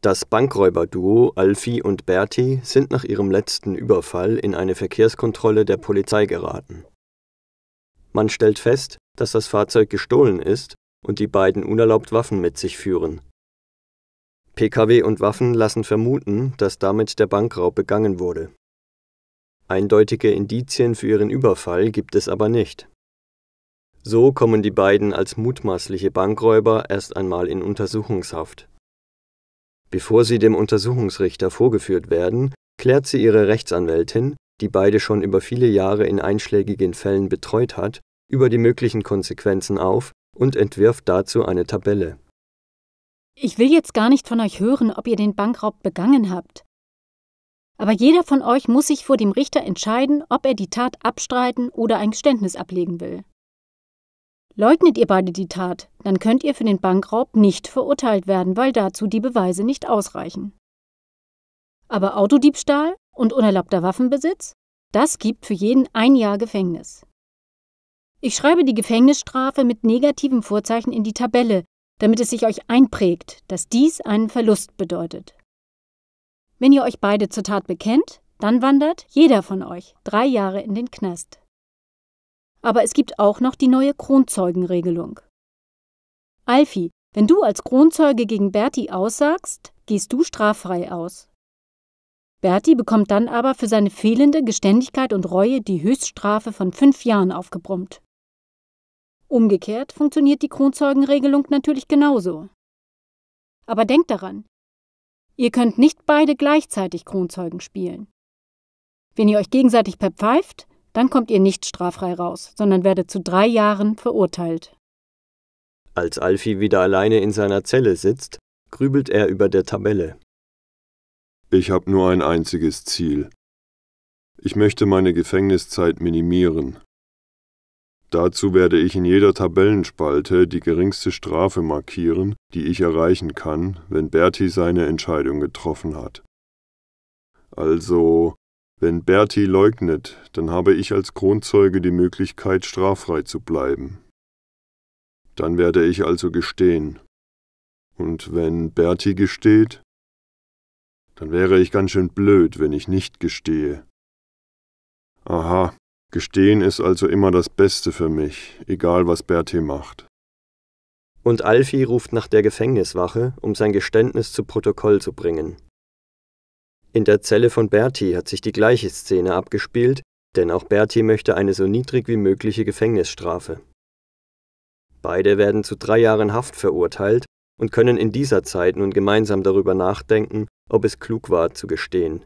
Das Bankräuberduo Alfie und Berti sind nach ihrem letzten Überfall in eine Verkehrskontrolle der Polizei geraten. Man stellt fest, dass das Fahrzeug gestohlen ist und die beiden unerlaubt Waffen mit sich führen. PKW und Waffen lassen vermuten, dass damit der Bankraub begangen wurde. Eindeutige Indizien für ihren Überfall gibt es aber nicht. So kommen die beiden als mutmaßliche Bankräuber erst einmal in Untersuchungshaft. Bevor sie dem Untersuchungsrichter vorgeführt werden, klärt sie ihre Rechtsanwältin, die beide schon über viele Jahre in einschlägigen Fällen betreut hat, über die möglichen Konsequenzen auf und entwirft dazu eine Tabelle. Ich will jetzt gar nicht von euch hören, ob ihr den Bankraub begangen habt. Aber jeder von euch muss sich vor dem Richter entscheiden, ob er die Tat abstreiten oder ein Geständnis ablegen will. Leugnet ihr beide die Tat, dann könnt ihr für den Bankraub nicht verurteilt werden, weil dazu die Beweise nicht ausreichen. Aber Autodiebstahl und unerlaubter Waffenbesitz, das gibt für jeden 1 Jahr Gefängnis. Ich schreibe die Gefängnisstrafe mit negativem Vorzeichen in die Tabelle, damit es sich euch einprägt, dass dies einen Verlust bedeutet. Wenn ihr euch beide zur Tat bekennt, dann wandert jeder von euch 3 Jahre in den Knast. Aber es gibt auch noch die neue Kronzeugenregelung. Alfie, wenn du als Kronzeuge gegen Berti aussagst, gehst du straffrei aus. Berti bekommt dann aber für seine fehlende Geständigkeit und Reue die Höchststrafe von 5 Jahren aufgebrummt. Umgekehrt funktioniert die Kronzeugenregelung natürlich genauso. Aber denkt daran, ihr könnt nicht beide gleichzeitig Kronzeugen spielen. Wenn ihr euch gegenseitig verpfeift, dann kommt ihr nicht straffrei raus, sondern werdet zu 3 Jahren verurteilt. Als Alfie wieder alleine in seiner Zelle sitzt, grübelt er über der Tabelle. Ich habe nur ein einziges Ziel. Ich möchte meine Gefängniszeit minimieren. Dazu werde ich in jeder Tabellenspalte die geringste Strafe markieren, die ich erreichen kann, wenn Berti seine Entscheidung getroffen hat. Also, wenn Berti leugnet, dann habe ich als Kronzeuge die Möglichkeit, straffrei zu bleiben. Dann werde ich also gestehen. Und wenn Berti gesteht, dann wäre ich ganz schön blöd, wenn ich nicht gestehe. Aha. Gestehen ist also immer das Beste für mich, egal was Berti macht. Und Alfie ruft nach der Gefängniswache, um sein Geständnis zu Protokoll zu bringen. In der Zelle von Berti hat sich die gleiche Szene abgespielt, denn auch Berti möchte eine so niedrig wie mögliche Gefängnisstrafe. Beide werden zu 3 Jahren Haft verurteilt und können in dieser Zeit nun gemeinsam darüber nachdenken, ob es klug war zu gestehen.